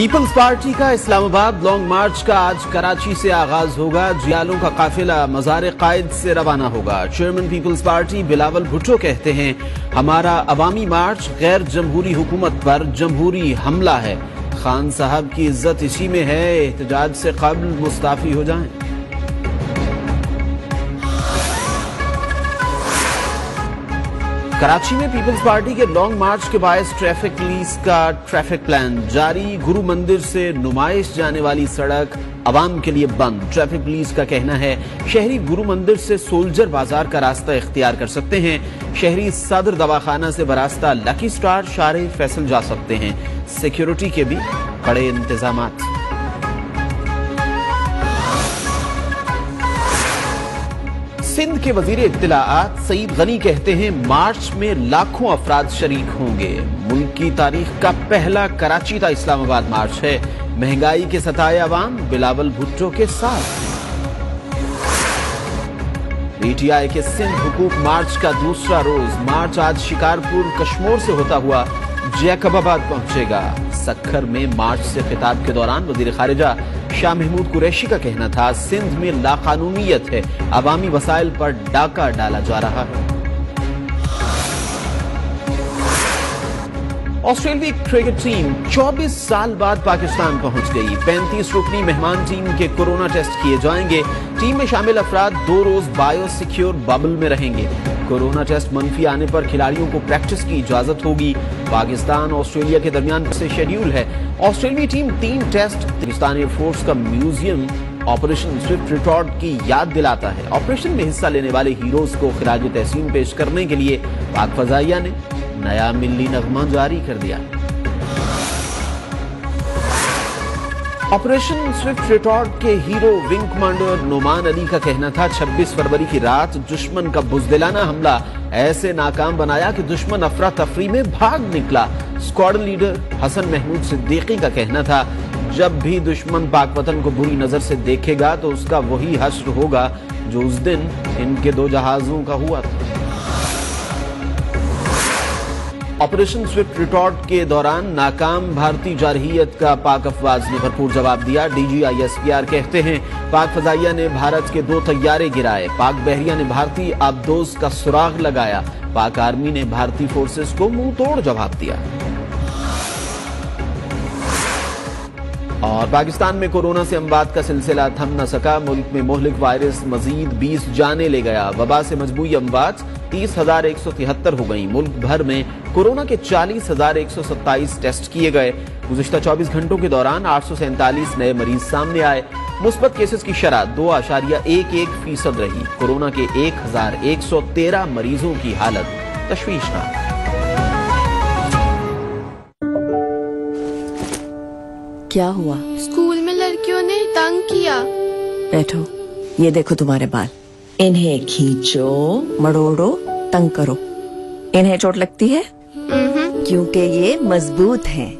Peoples party का Islamabad long मार्च का आज कराची से आगाज होगा। जियालों का काफिला मज़ार-ए-क़ाइद से रवाना होगा। Chairman peoples Party Bilawal Bhutto कहते हैं, हमारा अवामी मार्च गैर जमहूरी हुकूमत पर जमहूरी हमला है। खान साहब की इज्जत इसी में है, एहतजाज से कबल मुस्ताफी हो जाएं। कराची में पीपल्स पार्टी के लॉन्ग मार्च के बायस ट्रैफिक पुलिस का ट्रैफिक प्लान जारी। गुरु मंदिर से नुमाइश जाने वाली सड़क आवाम के लिए बंद। ट्रैफिक पुलिस का कहना है, शहरी गुरु मंदिर से सोल्जर बाजार का रास्ता इख्तियार कर सकते हैं। शहरी सदर दवाखाना से बरास्ता लकी स्टार शार-ए-फैसल जा सकते हैं। सिक्योरिटी के भी कड़े इंतजाम। सिंध के वजीर इत्तलाआत सईद गनी कहते हैं, मार्च में लाखों अफराद शरीक होंगे। मुल्क की तारीख का पहला कराची का इस्लामाबाद मार्च है। महंगाई के सताए अवाम बिलावल भुट्टो के साथ। पीटीआई के सिंध हुकूक मार्च का दूसरा रोज। मार्च आज शिकारपुर कश्मोर से होता हुआ जैकबाबाद पहुंचेगा। सक्खर में मार्च से खिताब के दौरान वजीर खारिजा शाह महमूद कुरैशी का कहना था, सिंध में लाकानूनियत है, अवामी वसाइल पर डाका डाला जा रहा है। ऑस्ट्रेलियाई क्रिकेट टीम 24 साल बाद पाकिस्तान पहुंच गई। 35 रुकनी मेहमान टीम के कोरोना टेस्ट किए जाएंगे। टीम में शामिल अफराद 2 रोज बायोसिक्योर बबल में रहेंगे। कोरोना टेस्ट मनफी आने पर खिलाड़ियों को प्रैक्टिस की इजाजत होगी। पाकिस्तान ऑस्ट्रेलिया के दरमियान से शेड्यूल है। ऑस्ट्रेलियाई टीम 3 टेस्ट। पाकिस्तान एयरफोर्स का म्यूजियम ऑपरेशन स्विफ्ट रिटॉर्ट की याद दिलाता है। ऑपरेशन में हिस्सा लेने वाले हीरोज को खिराज तहसीन पेश करने के लिए पाक फजाइया ने नया मिली नगमा जारी कर दिया। ऑपरेशन स्विफ्ट रिटॉर्ट के hero wing commander Numan Ali का कहना था, 26 फरवरी की रात दुश्मन का बुजदिलाना हमला ऐसे नाकाम बनाया कि दुश्मन अफरा तफरी में भाग निकला। स्क्वाड लीडर हसन महमूद सिद्दीकी का कहना था, जब भी दुश्मन पाक वतन को बुरी नजर से देखेगा तो उसका वही हश्र होगा जो उस दिन इनके 2 जहाजों का हुआ था। ऑपरेशन स्विफ्ट रिटॉर्ट के दौरान नाकाम भारतीय जारहियत का पाक अफवाज ने भरपूर जवाब दिया। DGISPR कहते हैं, पाक फजाइया ने भारत के 2 तैयारे गिराए। पाक बहरिया ने भारतीय आबदोज का सुराग लगाया। पाक आर्मी ने भारतीय फोर्सेस को मुंह तोड़ जवाब दिया। और पाकिस्तान में कोरोना से अमवात का सिलसिला थम न सका। मुल्क में मोहलिक वायरस मजीद 20 जाने ले गया। वबा से मजबूरी अमवात 30,173 हो गई। मुल्क भर में कोरोना के 40,127 टेस्ट किए गए। गुज़िश्ता 24 घंटों के दौरान 847 नए मरीज सामने आए। मुस्बत केसेस की शरह 2.11% रही। कोरोना के 1,113 मरीजों की हालत तशवीशनाक। क्या हुआ? स्कूल में लड़कियों ने तंग किया। बैठो, ये देखो तुम्हारे बाल, इन्हें खींचो, मड़ोड़ो, तंग करो। इन्हें चोट लगती है क्योंकि ये मजबूत हैं।